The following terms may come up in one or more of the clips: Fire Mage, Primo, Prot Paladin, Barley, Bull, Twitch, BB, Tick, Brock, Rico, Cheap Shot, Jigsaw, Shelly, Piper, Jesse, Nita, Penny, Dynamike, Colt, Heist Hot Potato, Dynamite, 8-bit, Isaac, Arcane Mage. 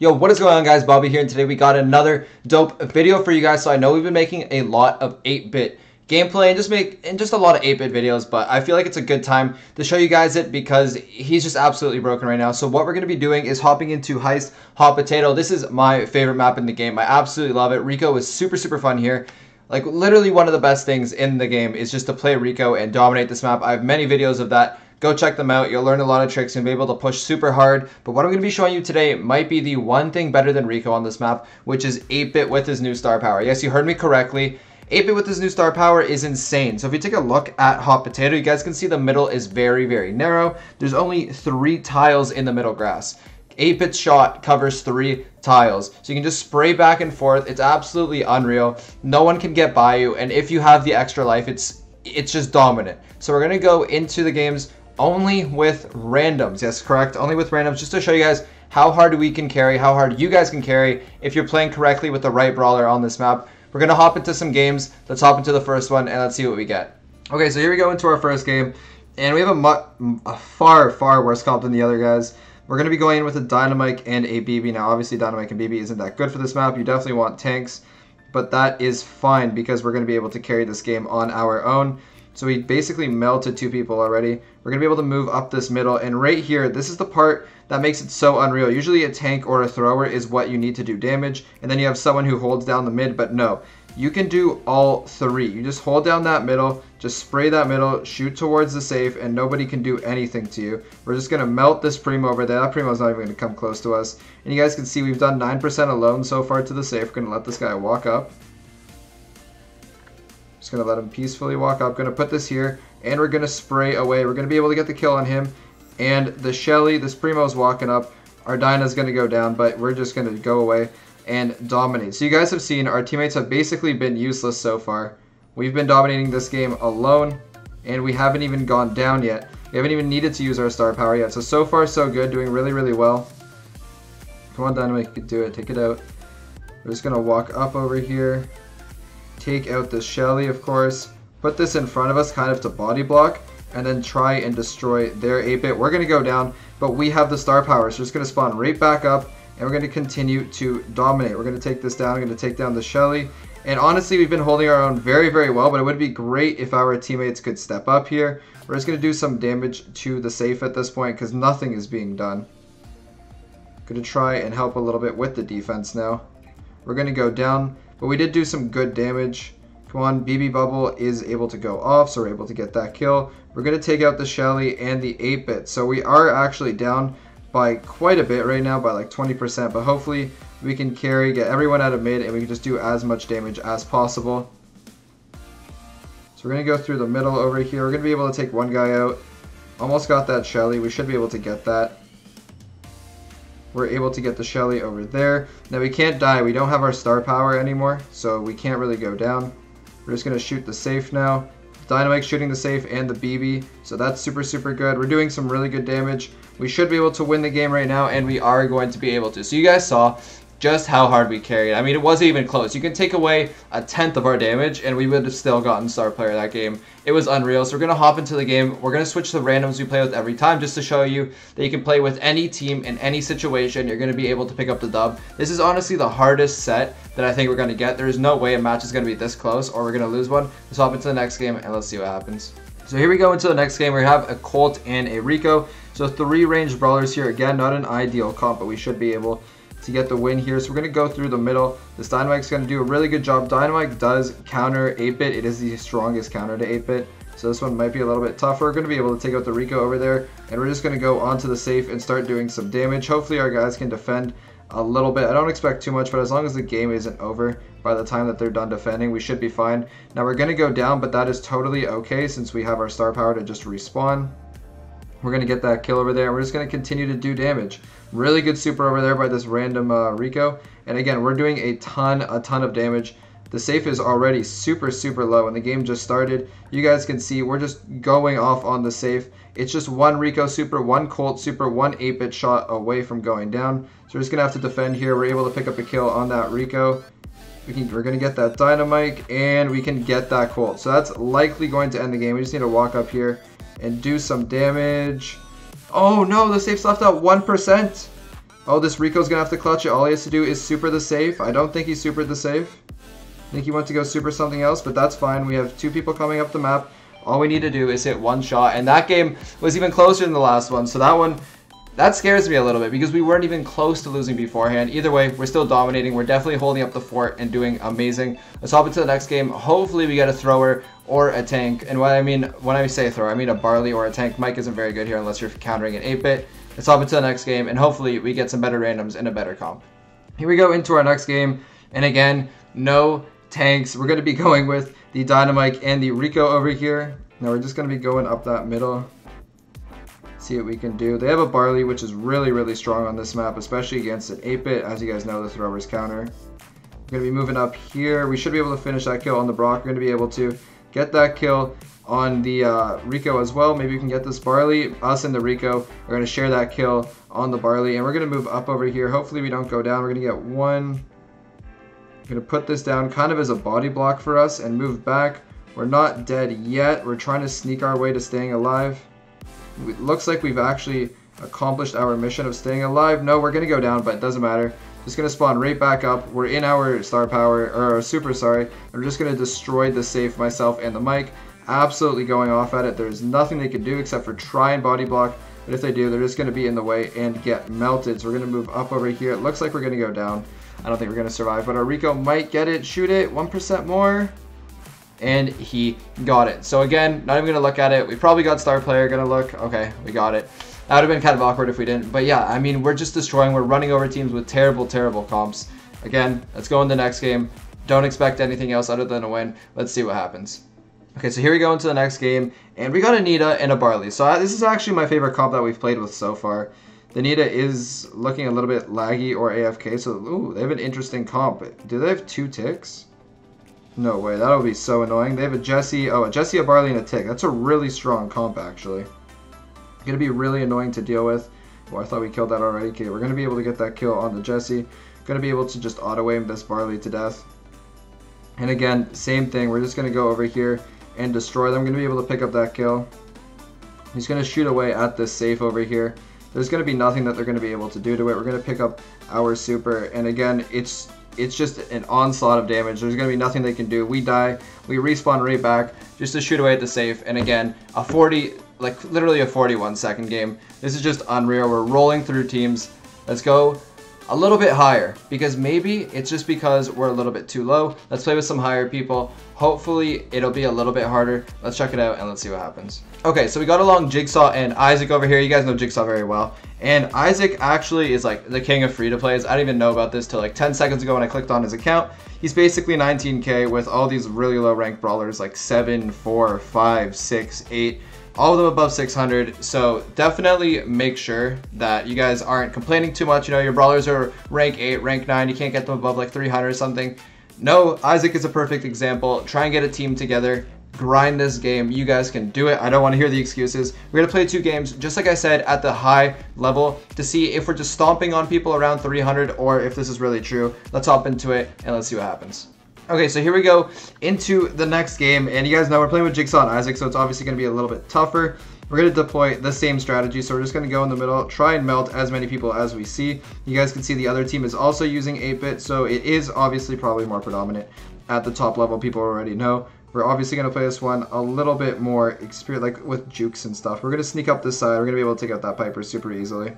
Yo, what is going on, guys? Bobby here, and today we got another dope video for you guys. So I know we've been making a lot of 8-bit gameplay and just a lot of 8-bit videos, but I feel like it's a good time to show you guys it because he's just absolutely broken right now. So what we're going to be doing is hopping into Heist Hot Potato. This is my favorite map in the game. I absolutely love it. Rico is super fun here. Like, literally one of the best things in the game is just to play Rico and dominate this map. I have many videos of that. Go check them out. You'll learn a lot of tricks and be able to push super hard. But what I'm going to be showing you today might be the one thing better than Rico on this map, which is 8-bit with his new star power. Yes, you heard me correctly. 8-bit with his new star power is insane. So if you take a look at Hot Potato, you guys can see the middle is very narrow. There's only 3 tiles in the middle grass. 8-bit shot covers 3 tiles. So you can just spray back and forth. It's absolutely unreal. No one can get by you. And if you have the extra life, it's just dominant. So we're going to go into the games only with randoms. Yes, correct, only with randoms, just to show you guys how hard we can carry, how hard you guys can carry if you're playing correctly with the right brawler on this map. We're gonna hop into some games. Let's hop into the first one and let's see what we get. Okay, so here we go into our first game, and we have a far worse comp than the other guys. We're gonna be going in with a Dynamike and a BB. Now obviously Dynamike and BB isn't that good for this map. You definitely want tanks, but that is fine because we're gonna be able to carry this game on our own. So we basically melted 2 people already. We're going to be able to move up this middle. And right here, this is the part that makes it so unreal. Usually a tank or a thrower is what you need to do damage. And then you have someone who holds down the mid. But no, you can do all 3. You just hold down that middle, just spray that middle, shoot towards the safe, and nobody can do anything to you. We're just going to melt this Primo over there. That Primo's not even going to come close to us. And you guys can see we've done 9% alone so far to the safe. We're going to let this guy walk up. Just going to let him peacefully walk up. Going to put this here, and we're going to spray away. We're going to be able to get the kill on him. And the Shelly, this Primo's walking up. Our Dyna's going to go down, but we're just going to go away and dominate. So you guys have seen our teammates have basically been useless so far. We've been dominating this game alone, and we haven't even gone down yet. We haven't even needed to use our star power yet. So far, so good. Doing really well. Come on, Dynamite. You can do it. Take it out. We're just going to walk up over here. Take out the Shelly, of course. Put this in front of us, kind of to body block, and then try and destroy their 8-bit. We're going to go down, but we have the star power, so we're just going to spawn right back up, and we're going to continue to dominate. We're going to take this down. We're going to take down the Shelly. And honestly, we've been holding our own very well, but it would be great if our teammates could step up here. We're just going to do some damage to the safe at this point because nothing is being done. Going to try and help a little bit with the defense now. We're going to go down. But we did do some good damage. Come on, BB Bubble is able to go off, so we're able to get that kill. We're going to take out the Shelly and the 8-bit. So we are actually down by quite a bit right now, by like 20%. But hopefully we can carry, get everyone out of mid, and we can just do as much damage as possible. So we're going to go through the middle over here. We're going to be able to take one guy out. Almost got that Shelly. We should be able to get that. We're able to get the Shelly over there. Now we can't die. We don't have our star power anymore, so we can't really go down. We're just going to shoot the safe now. Dynamite shooting the safe and the BB, so that's super good. We're doing some really good damage. We should be able to win the game right now, and we are going to be able to. So you guys saw just how hard we carried. I mean, it wasn't even close. You can take away 1/10 of our damage, and we would have still gotten star player that game. It was unreal. So we're going to hop into the game. We're going to switch the randoms we play with every time just to show you that you can play with any team in any situation. You're going to be able to pick up the dub. This is honestly the hardest set that I think we're going to get. There is no way a match is going to be this close or we're going to lose one. Let's hop into the next game, and let's see what happens. So here we go into the next game. We have a Colt and a Rico. So 3 ranged brawlers here. Again, not an ideal comp, but we should be able to get the win here. So we're going to go through the middle. This Dynamike's going to do a really good job. Dynamike does counter 8-bit. It is the strongest counter to 8-bit. So this one might be a little bit tougher. We're going to be able to take out the Rico over there. And we're just going to go onto the safe and start doing some damage. Hopefully our guys can defend a little bit. I don't expect too much, but as long as the game isn't over by the time that they're done defending, we should be fine. Now we're going to go down, but that is totally okay since we have our star power to just respawn. We're going to get that kill over there. We're just going to continue to do damage. Really good super over there by this random Rico. And again, we're doing a ton of damage. The safe is already super low, and the game just started. You guys can see we're just going off on the safe. It's just one Rico super, one Colt super, one 8-bit shot away from going down. So we're just going to have to defend here. We're able to pick up a kill on that Rico. We're going to get that Dynamite, and we can get that Colt. So that's likely going to end the game. We just need to walk up here and do some damage. Oh no, the safe's left out 1%. Oh, this Rico's gonna have to clutch it. All he has to do is super the safe. I don't think he supered the safe. I think he went to go super something else, but that's fine. We have two people coming up the map. All we need to do is hit one shot, and that game was even closer than the last one, so that one, that scares me a little bit because we weren't even close to losing beforehand. Either way, we're still dominating. We're definitely holding up the fort and doing amazing. Let's hop into the next game. Hopefully we get a thrower or a tank, and when I say thrower, I mean a Barley or a tank. Mike isn't very good here unless you're countering an 8-bit. Let's hop into the next game, and hopefully we get some better randoms and a better comp. Here we go into our next game, and again, no tanks. We're going to be going with the Dynamike and the Rico over here. Now we're just going to be going up that middle, see what we can do. They have a Barley, which is really, really strong on this map, especially against an 8-bit. As you guys know, the throwers counter. We're going to be moving up here. We should be able to finish that kill on the Brock. We're going to be able to get that kill on the Rico as well. Maybe we can get this Barley. Us and the Rico are going to share that kill on the Barley, and we're going to move up over here. Hopefully we don't go down. We're going to get one. Gonna put this down kind of as a body block for us and move back. We're not dead yet. We're trying to sneak our way to staying alive. It looks like we've actually accomplished our mission of staying alive. No, we're gonna go down, but it doesn't matter. Just gonna spawn right back up. We're in our star power, or our super, sorry. I'm just gonna destroy the safe, myself and the mic. Absolutely going off at it. There's nothing they can do except for try and body block. But if they do, they're just gonna be in the way and get melted. So we're gonna move up over here. It looks like we're gonna go down. I don't think we're going to survive, but our Rico might get it. Shoot it, 1% more, and he got it. So again, not even going to look at it. We probably got star player, going to look. Okay, we got it. That would have been kind of awkward if we didn't, but yeah, I mean, we're just destroying. We're running over teams with terrible, terrible comps. Again, let's go in the next game. Don't expect anything else other than a win. Let's see what happens. Okay, so here we go into the next game, and we got a Nita and a Barley. So this is actually my favorite comp that we've played with so far. The Nita is looking a little bit laggy or AFK, so ooh, they have an interesting comp. Do they have two Ticks? No way, that'll be so annoying. They have a Jesse, oh, a Jesse, a Barley, and a Tick. That's a really strong comp, actually. Gonna be really annoying to deal with. Oh, I thought we killed that already. Okay, we're gonna be able to get that kill on the Jesse. Gonna be able to just auto-aim this Barley to death. And again, same thing. We're just gonna go over here and destroy them. Gonna be able to pick up that kill. He's gonna shoot away at this safe over here. There's going to be nothing that they're going to be able to do to it. We're going to pick up our super, and again, it's just an onslaught of damage. There's going to be nothing they can do. We die. We respawn right back just to shoot away at the safe, and again, a 40, like literally a 41-second game. This is just unreal. We're rolling through teams. Let's go a little bit higher, because maybe it's just because we're a little bit too low. Let's play with some higher people. Hopefully it'll be a little bit harder. Let's check it out and let's see what happens. Okay, so we got along Jigsaw and Isaac over here. You guys know Jigsaw very well, and Isaac actually is like the king of free to plays. I didn't even know about this till like 10 seconds ago when I clicked on his account. He's basically 19k with all these really low ranked brawlers, like 7, 4, 5, 6, 8, all of them above 600, so definitely make sure that you guys aren't complaining too much. You know, your brawlers are rank 8, rank 9, you can't get them above like 300 or something. No, Isaac is a perfect example. Try and get a team together, grind this game. You guys can do it. I don't want to hear the excuses. We're going to play two games, just like I said, at the high level to see if we're just stomping on people around 300 or if this is really true. Let's hop into it and let's see what happens. Okay, so here we go into the next game, and you guys know we're playing with Jigsaw and Isaac, so it's obviously going to be a little bit tougher. We're going to deploy the same strategy, so we're just going to go in the middle, try and melt as many people as we see. You guys can see the other team is also using 8-bit, so it is obviously probably more predominant at the top level. People already know. We're obviously going to play this one a little bit more experienced, like with jukes and stuff. We're going to sneak up this side. We're going to be able to take out that Piper super easily.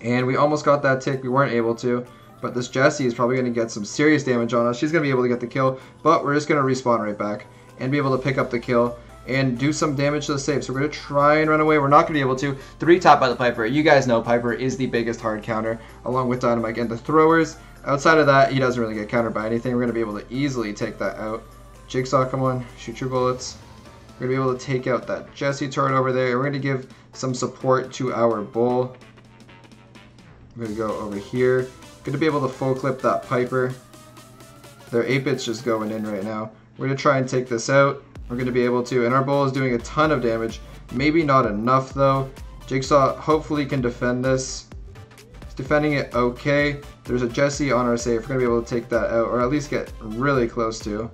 And we almost got that Tick. We weren't able to. But this Jessie is probably going to get some serious damage on us. She's going to be able to get the kill, but we're just going to respawn right back and be able to pick up the kill and do some damage to the safe. So we're going to try and run away. We're not going to be able to. 3-tap by the Piper. You guys know Piper is the biggest hard counter, along with Dynamite and the throwers. Outside of that, he doesn't really get countered by anything. We're going to be able to easily take that out. Jigsaw, come on, shoot your bullets. We're going to be able to take out that Jessie turret over there. We're going to give some support to our Bull. We're going to go over here. Going to be able to full clip that Piper. Their 8-bit's just going in right now. We're going to try and take this out. We're going to be able to, and our Bull is doing a ton of damage. Maybe not enough though. Jigsaw hopefully can defend this. He's defending it okay. There's a Jesse on our safe. We're going to be able to take that out, or at least get really close to.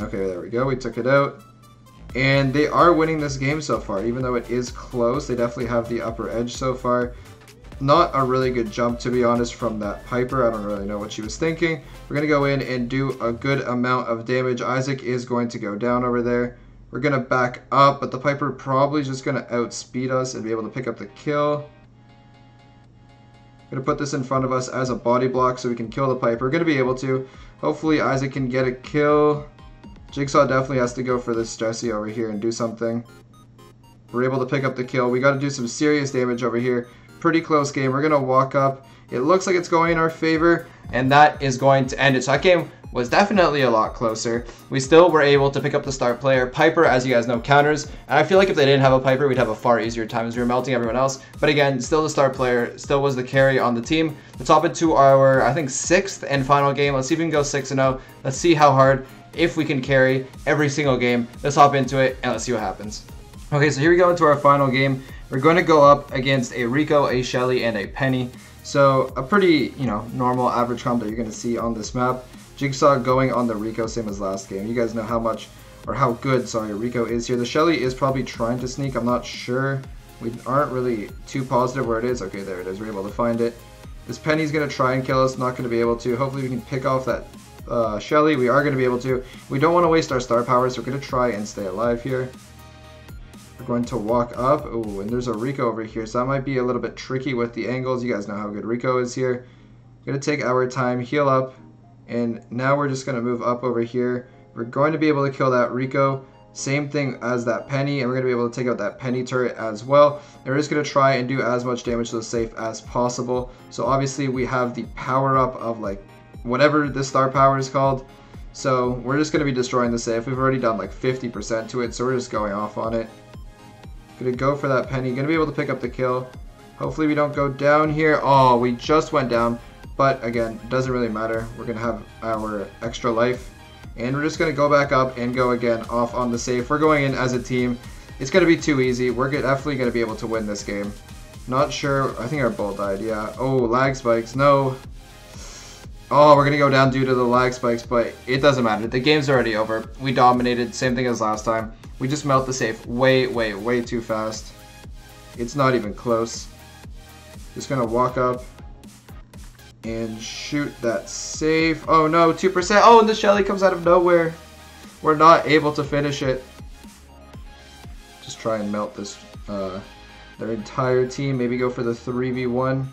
Okay, there we go. We took it out. And they are winning this game so far. Even though it is close, they definitely have the upper edge so far. Not a really good jump, to be honest, from that Piper. I don't really know what she was thinking. We're going to go in and do a good amount of damage. Isaac is going to go down over there. We're going to back up, but the Piper probably just going to outspeed us and be able to pick up the kill. Going to put this in front of us as a body block so we can kill the Piper. We're going to be able to. Hopefully Isaac can get a kill. Jigsaw definitely has to go for this Jesse over here and do something. We're able to pick up the kill. We got to do some serious damage over here. Pretty close game. We're going to walk up. It looks like it's going in our favor, and that is going to end it. So that game was definitely a lot closer. We still were able to pick up the star player. Piper, as you guys know, counters, and I feel like if they didn't have a Piper, we'd have a far easier time as we were melting everyone else. But again, still the star player, still was the carry on the team. Let's hop into our, I think, 6th and final game. Let's see if we can go 6-0. Let's see how hard, if we can carry every single game. Let's hop into it, and let's see what happens. Okay, so here we go into our final game. We're going to go up against a Rico, a Shelly, and a Penny. So a pretty, you know, normal average comp that you're going to see on this map. Jigsaw going on the Rico, same as last game. You guys know how much, or how good, sorry, Rico is here. The Shelly is probably trying to sneak, I'm not sure. We aren't really too positive where it is. Okay, there it is, we're able to find it. This Penny's going to try and kill us, not going to be able to. Hopefully we can pick off that Shelly, we are going to be able to. We don't want to waste our star power, so we're going to try and stay alive here. We're going to walk up. Oh, and there's a Rico over here, so that might be a little bit tricky with the angles. You guys know how good Rico is here. We're going to take our time, heal up. And now we're just going to move up over here. We're going to be able to kill that Rico. Same thing as that Penny. And we're going to be able to take out that Penny turret as well. And we're just going to try and do as much damage to the safe as possible. So obviously we have the power up of like whatever this star power is called. So we're just going to be destroying the safe. We've already done like 50% to it. So we're just going off on it. Going to go for that Penny. Going to be able to pick up the kill. Hopefully we don't go down here. Oh, we just went down. But again, doesn't really matter. We're going to have our extra life. And we're just going to go back up and go again off on the safe. We're going in as a team. It's going to be too easy. We're definitely going to be able to win this game. Not sure. I think our Bull died. Yeah. Oh, lag spikes. No. Oh, we're going to go down due to the lag spikes. But it doesn't matter. The game's already over. We dominated. Same thing as last time. We just melt the safe way too fast. It's not even close. Just going to walk up. And shoot that safe. Oh no, 2%. Oh, and the Shelly comes out of nowhere. We're not able to finish it. Just try and melt this, their entire team. Maybe go for the 3v1.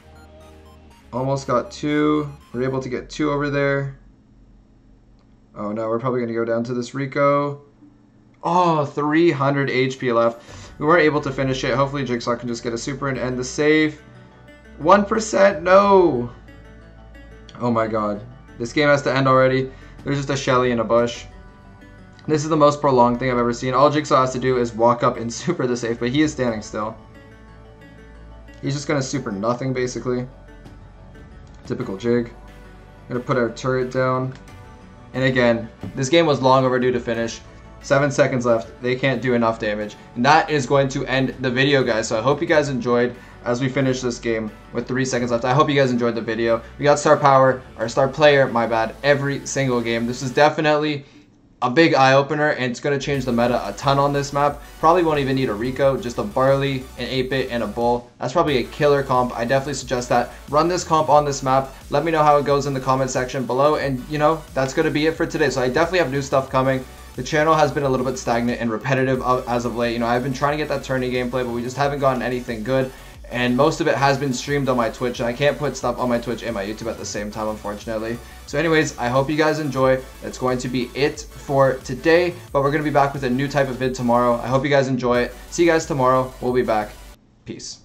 Almost got 2. We're able to get 2 over there. Oh no, we're probably going to go down to this Rico. Oh, 300 HP left. We weren't able to finish it. Hopefully Jigsaw can just get a super and end the save. 1%, no! Oh my god. This game has to end already. There's just a Shelly in a bush. This is the most prolonged thing I've ever seen. All Jigsaw has to do is walk up and super the safe, but he is standing still. He's just going to super nothing, basically. Typical Jig. Going to put our turret down. And again, this game was long overdue to finish. 7 seconds left. They can't do enough damage. And that is going to end the video, guys. So I hope you guys enjoyed as we finish this game with 3 seconds left. I hope you guys enjoyed the video. We got star power, or star player, my bad, every single game. This is definitely a big eye-opener, and it's going to change the meta a ton on this map. Probably won't even need a Rico, just a Barley, an 8-bit, and a Bull. That's probably a killer comp. I definitely suggest that. Run this comp on this map. Let me know how it goes in the comment section below, and, you know, that's going to be it for today. So I definitely have new stuff coming. The channel has been a little bit stagnant and repetitive as of late. You know, I've been trying to get that tourney gameplay, but we just haven't gotten anything good. And most of it has been streamed on my Twitch, and I can't put stuff on my Twitch and my YouTube at the same time, unfortunately. So anyways, I hope you guys enjoy. That's going to be it for today, but we're going to be back with a new type of vid tomorrow. I hope you guys enjoy it. See you guys tomorrow. We'll be back. Peace.